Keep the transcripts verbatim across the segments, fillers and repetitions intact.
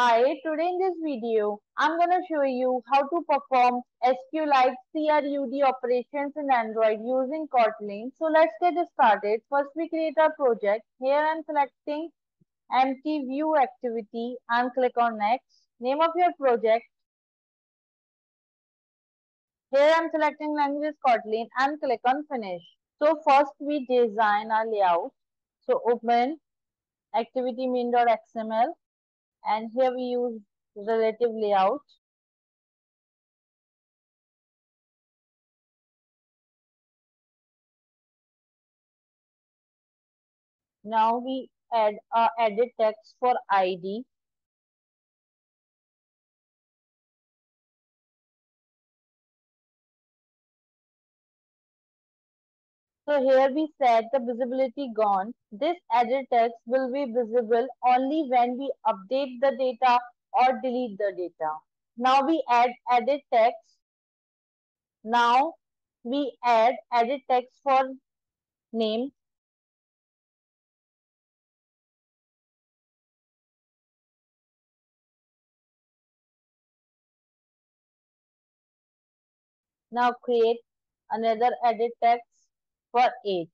Hi, today in this video, I'm going to show you how to perform SQLite C R U D operations in Android using Kotlin. So let's get started. First, we create our project. Here I'm selecting empty view activity and click on next. Name of your project. Here I'm selecting language Kotlin and click on finish. So first we design our layout. So open activity main dot x m l. And here we use relative layout. Now we add uh, edit text for I D. So here we set the visibility gone. This edit text will be visible only when we update the data or delete the data. Now we add edit text. Now we add edit text for name. Now create another edit text for age.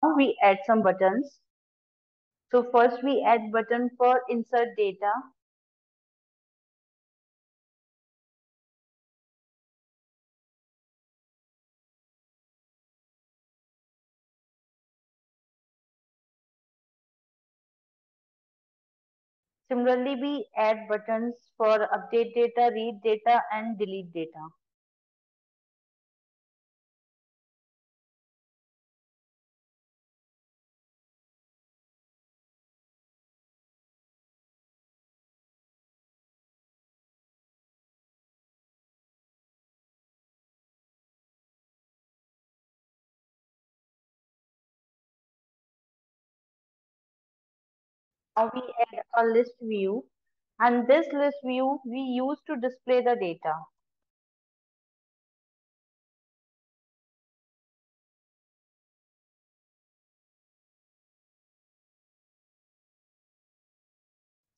Now we add some buttons. So first we add button for insert data. Similarly, we add buttons for update data, read data, and delete data. Now we add a list view, and this list view we use to display the data.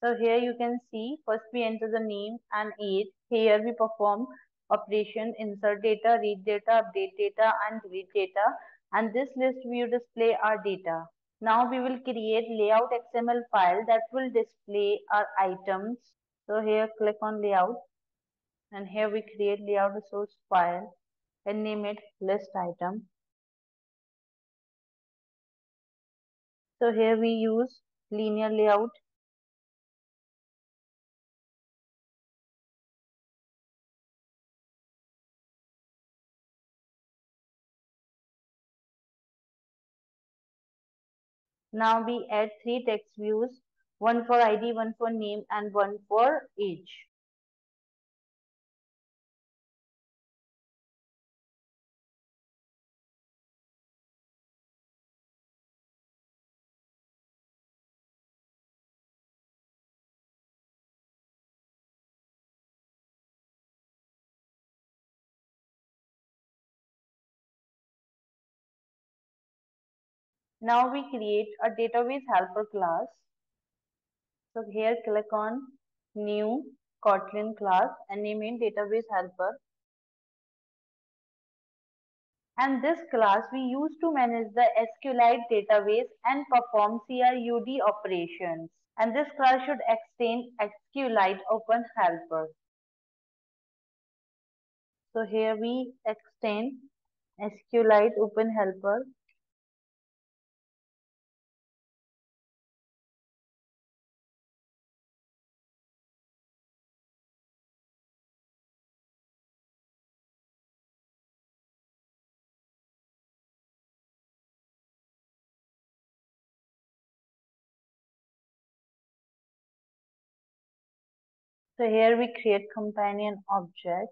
So here you can see, first we enter the name and age. Here we perform operation insert data, read data, update data, and delete data. And this list view display our data. Now we will create layout X M L file that will display our items. So here click on layout, and here we create layout resource file and name it list item. So here we use linear layout. Now we add three text views, one for I D, one for name, and one for age. Now we create a database helper class. So here click on new Kotlin class and name it database helper. And this class we use to manage the SQLite database and perform C R U D operations. And this class should extend SQLiteOpenHelper. So here we extend SQLiteOpenHelper. So here we create companion object.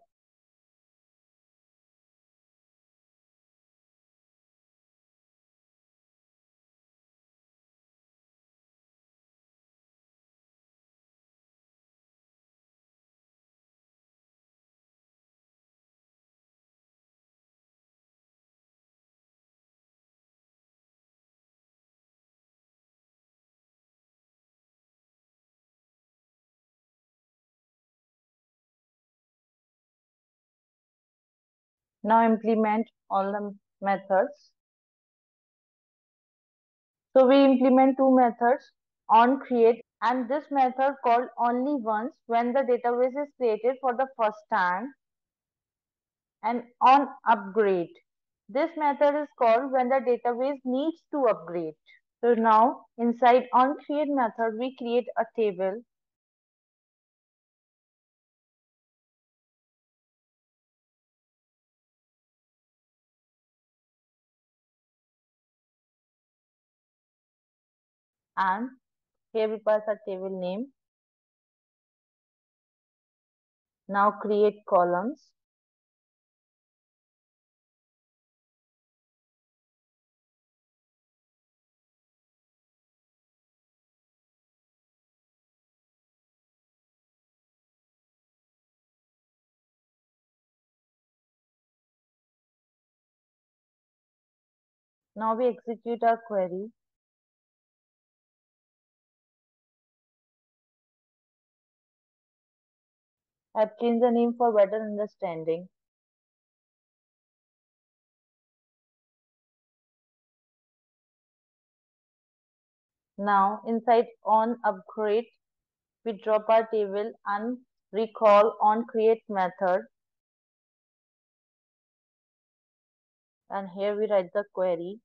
Now implement all the methods. So we implement two methods, onCreate and this method called only once when the database is created for the first time, and onUpgrade. This method is called when the database needs to upgrade. So now inside onCreate method, we create a table. And here we pass a table name. Now create columns. Now we execute our query. I've changed the name for better understanding. Now inside onUpgrade, we drop our table and recall onCreate method. And here we write the query.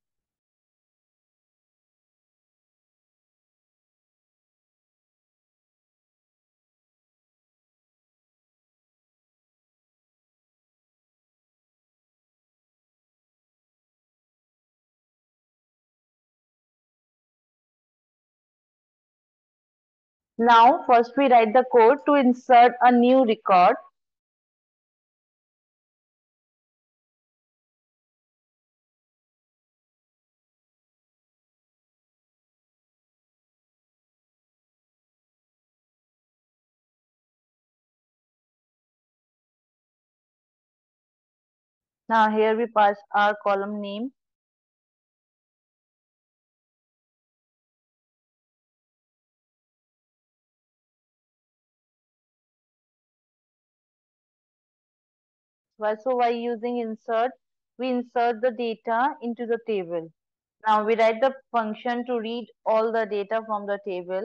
Now, first we write the code to insert a new record. Now here we pass our column name. So by using insert, we insert the data into the table. Now we write the function to read all the data from the table.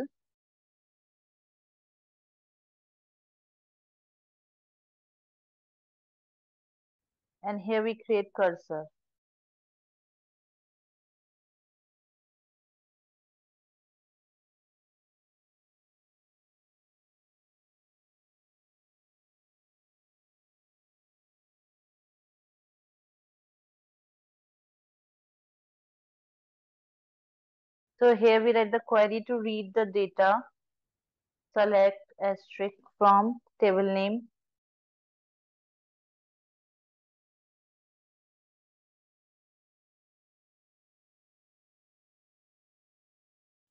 And here we create cursor. So here we write the query to read the data. Select asterisk from table name.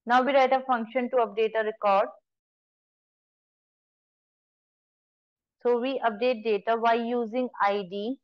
Now we write a function to update a record. So we update data by using I D.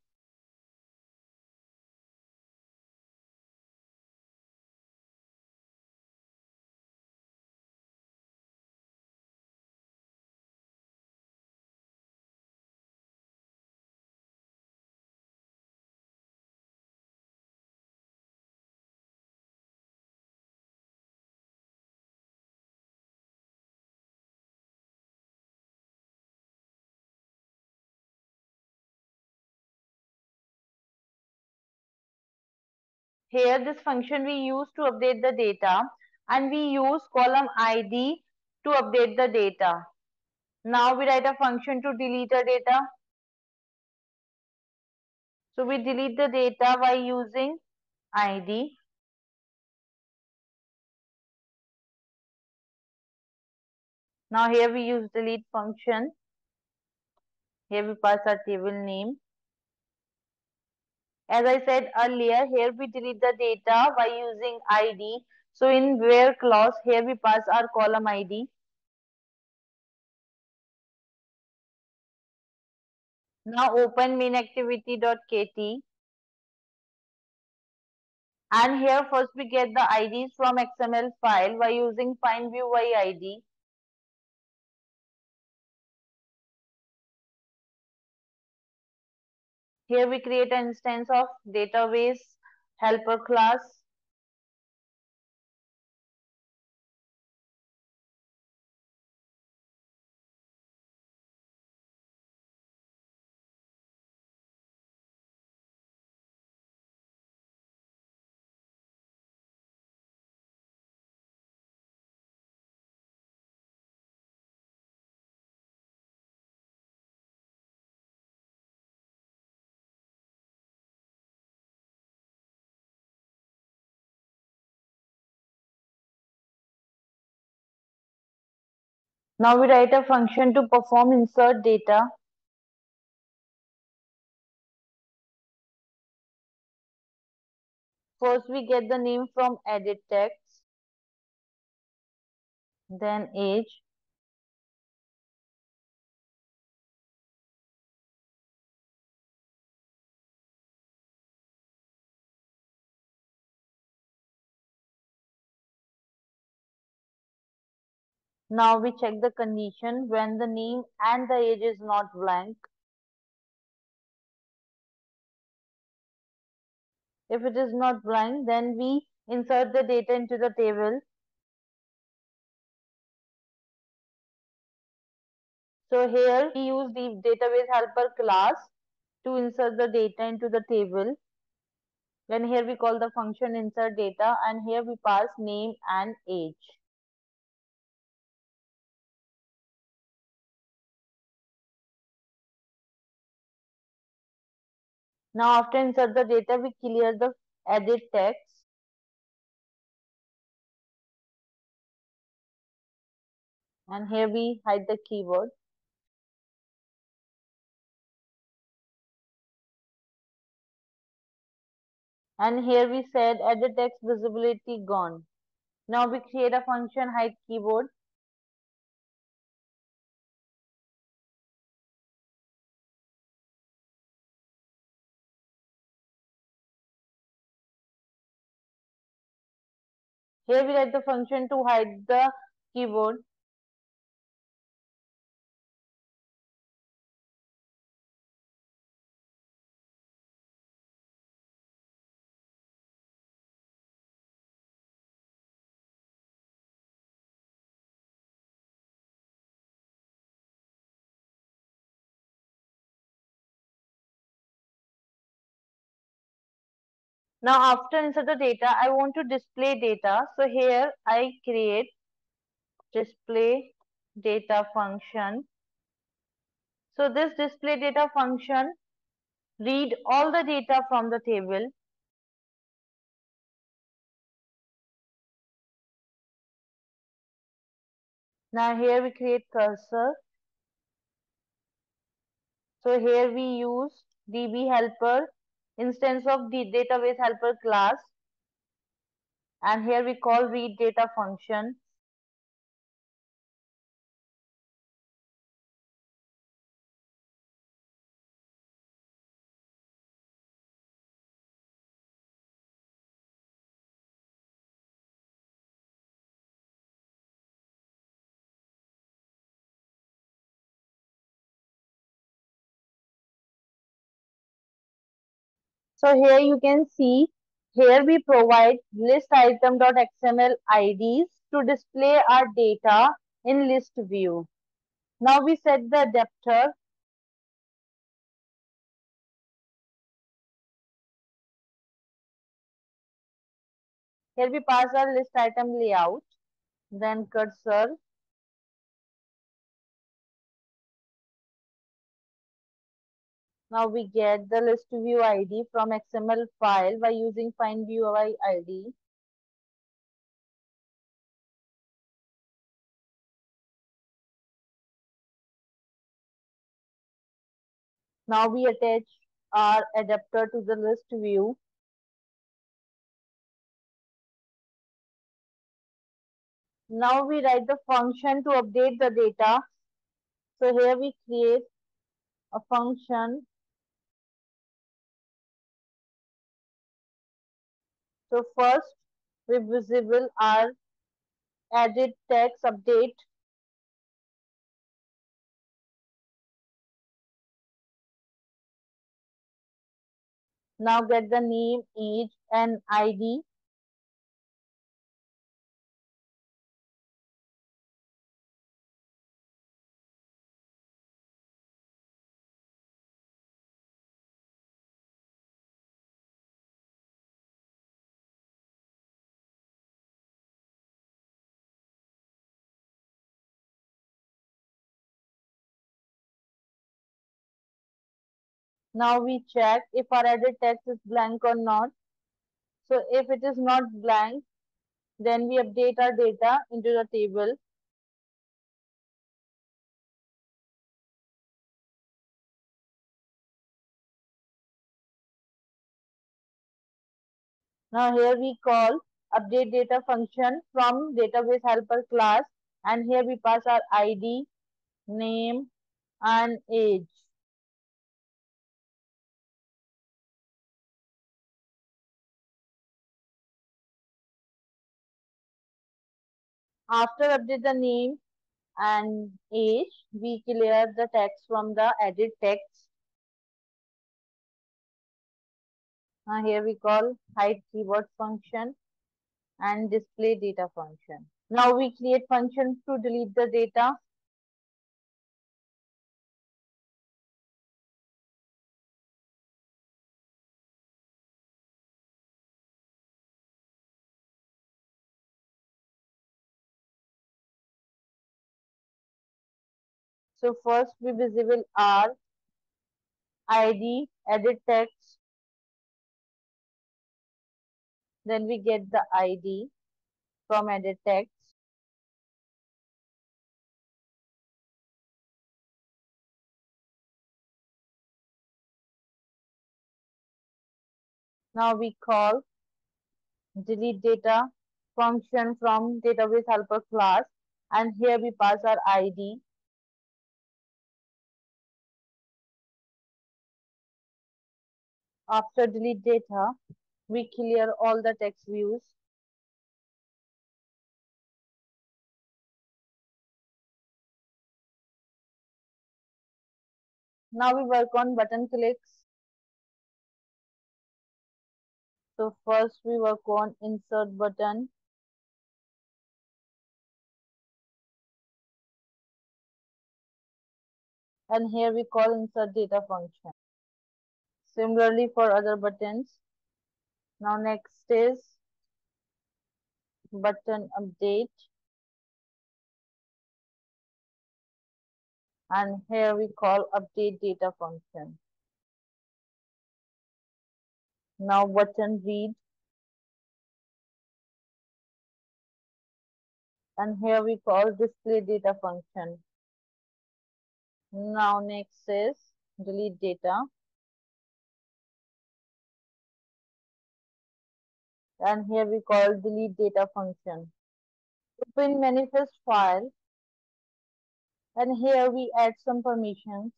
Here this function we use to update the data, and we use column I D to update the data. Now we write a function to delete the data. So we delete the data by using I D. Now here we use delete function. Here we pass our table name. As I said earlier, here we delete the data by using I D. So in where clause, here we pass our column I D. Now open main activity dot k t. And here first we get the I Ds from X M L file by using find view by I D. Here we create an instance of database helper class. Now we write a function to perform insert data. First we get the name from edit text, then age, now we check the condition when the name and the age is not blank. If it is not blank, then we insert the data into the table. So here we use the database helper class to insert the data into the table. Then here we call the function insertData, and here we pass name and age. Now after insert the data, we clear the edit text. And here we hide the keyword. And here we said edit text visibility gone. Now we create a function hide keyword. Here we write the function to hide the keyword. Now after insert the data, I want to display data. So here I create display data function. So this display data function read all the data from the table. Now here we create cursor. So here we use D B helper instance of the database helper class, and here we call read data function. So here you can see, here we provide list item dot X M L I Ds to display our data in list view. Now we set the adapter. Here we pass our list item layout, then cursor. Now we get the list view I D from X M L file by using findViewById. Now we attach our adapter to the list view. Now we write the function to update the data. So here we create a function. So first, we visible our edit text update. Now get the name, age, and I D. Now we check if our edit text is blank or not. So if it is not blank, then we update our data into the table. Now here we call update data function from database helper class, and here we pass our I D, name, and age. After update the name and age, we clear the text from the edit text. Now here we call hide keyword function and display data function. Now we create function to delete the data. So first we visible our I D, edit text, then we get the I D from edit text. Now we call delete data function from database helper class, and here we pass our I D. After delete data, we clear all the text views. Now we work on button clicks. So first we work on insert button. And here we call insert data function. Similarly for other buttons. Now next is button update. And here we call update data function. Now button read. And here we call display data function. Now next is delete data. And here we call delete data function. Open manifest file. And here we add some permissions.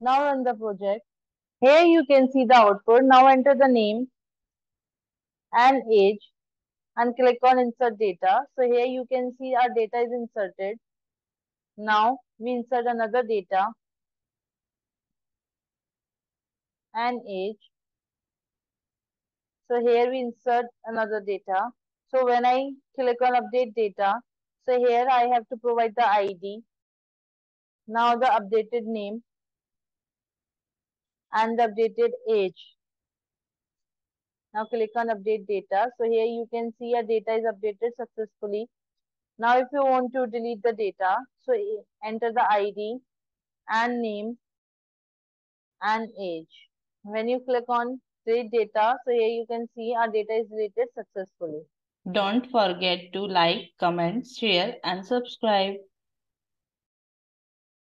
Now run the project. Here you can see the output. Now enter the name and age and click on insert data. So here you can see our data is inserted. Now we insert another data and age. So here we insert another data. So when I click on update data, so here I have to provide the I D. Now the updated name and the updated age. Now click on update data. So here you can see your data is updated successfully. Now if you want to delete the data, so enter the I D and name and age. When you click on data, so here you can see our data is deleted successfully. Don't forget to like, comment, share, and subscribe.